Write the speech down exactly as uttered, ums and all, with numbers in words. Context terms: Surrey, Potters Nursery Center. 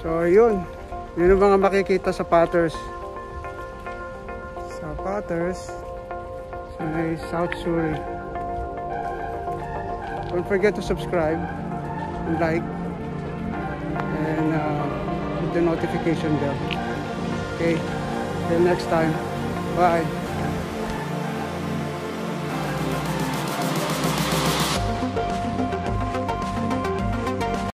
So yun, yun ang mga makikita sa Potters. Sa Potters, Surrey, South Surrey. Don't forget to subscribe, and like, and uh, hit the notification bell. Okay, till next time. Bye.